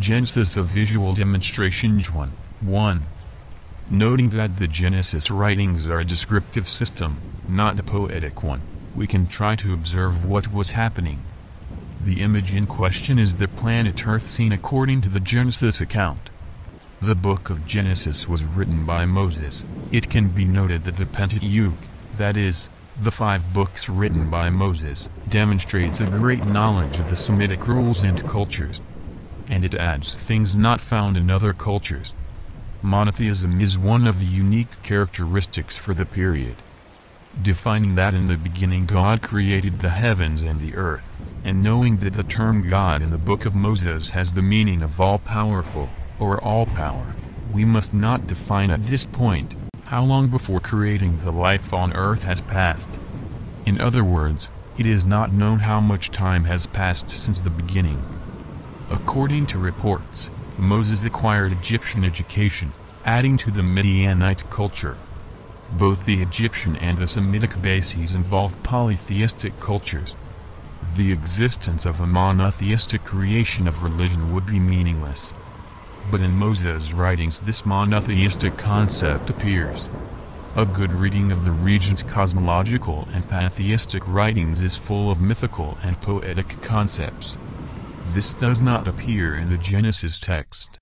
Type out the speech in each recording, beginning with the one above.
Genesis of Visual Demonstration, 1:1. Noting that the Genesis writings are a descriptive system, not a poetic one, we can try to observe what was happening. The image in question is the planet Earth seen according to the Genesis account. The book of Genesis was written by Moses. It can be noted that the Pentateuch, that is, the 5 books written by Moses, demonstrates a great knowledge of the Semitic rules and cultures. And it adds things not found in other cultures. Monotheism is one of the unique characteristics for the period. Defining that in the beginning God created the heavens and the earth, and knowing that the term God in the book of Moses has the meaning of all-powerful, or all-power, we must not define at this point how long before creating the life on earth has passed. In other words, it is not known how much time has passed since the beginning. According to reports, Moses acquired Egyptian education, adding to the Midianite culture. Both the Egyptian and the Semitic bases involve polytheistic cultures. The existence of a monotheistic creation of religion would be meaningless. But in Moses' writings this monotheistic concept appears. A good reading of the region's cosmological and pantheistic writings is full of mythical and poetic concepts. This does not appear in the Genesis text.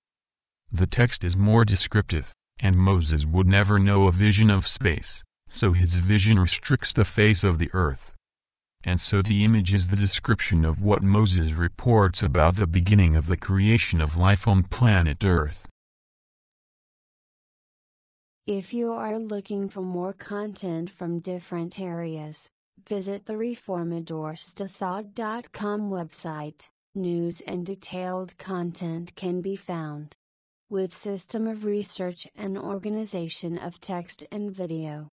The text is more descriptive, and Moses would never know a vision of space, so his vision restricts the face of the earth. And so the image is the description of what Moses reports about the beginning of the creation of life on planet Earth. If you are looking for more content from different areas, visit the reformadorstasog.com website. News and detailed content can be found. With system of research and organization of text and video.